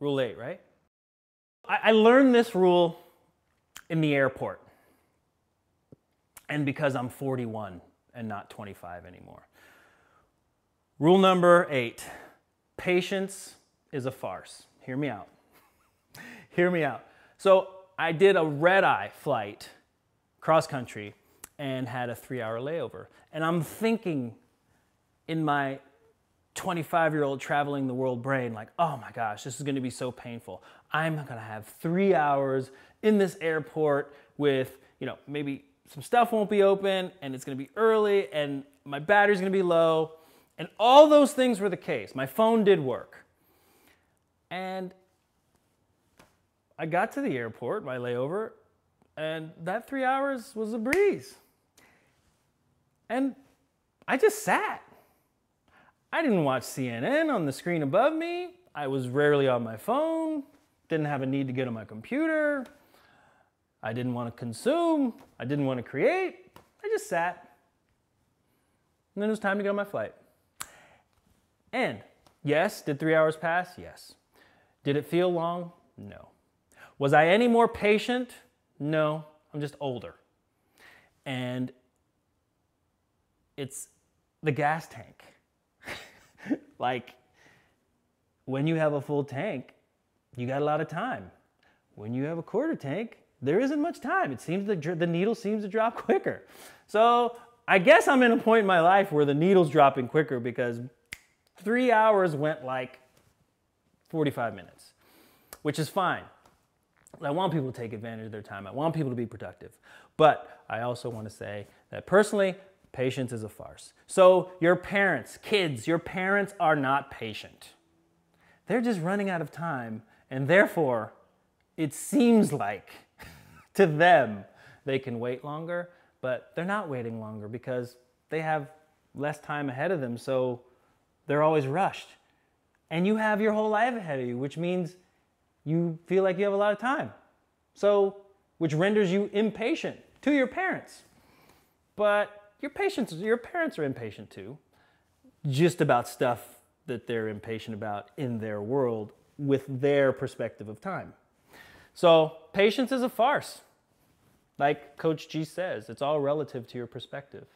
Rule 8, right? I learned this rule in the airport. And because I'm 41 and not 25 anymore. Rule number 8, patience is a farce. Hear me out. Hear me out. So I did a red-eye flight, cross-country, and had a 3-hour layover. And I'm thinking in my 25-year-old traveling the world brain, like, oh my gosh, this is gonna be so painful. I'm gonna have 3 hours in this airport with, you know, maybe some stuff won't be open, and it's gonna be early, and my battery's gonna be low. And all those things were the case. My phone did work. And I got to the airport, my layover, and that 3 hours was a breeze. And I just sat. I didn't watch CNN on the screen above me. I was rarely on my phone. Didn't have a need to get on my computer. I didn't want to consume. I didn't want to create. I just sat. And then it was time to get on my flight. And yes, did 3 hours pass? Yes. Did it feel long? No. Was I any more patient? No. I'm just older. And it's the gas tank. Like, when you have a full tank, you got a lot of time. When you have a quarter tank, there isn't much time. It seems the needle seems to drop quicker. So I guess I'm in a point in my life where the needle's dropping quicker, because 3 hours went like 45 minutes, which is fine. I want people to take advantage of their time. I want people to be productive. But I also want to say that personally, patience is a farce. So your parents, kids, your parents are not patient. They're just running out of time, and therefore, it seems like to them they can wait longer, but they're not waiting longer because they have less time ahead of them, so they're always rushed. And you have your whole life ahead of you, which means you feel like you have a lot of time. So, which renders you impatient to your parents. But your parents are impatient too, just about stuff that they're impatient about in their world with their perspective of time. So patience is a farce. Like Coach G says, it's all relative to your perspective.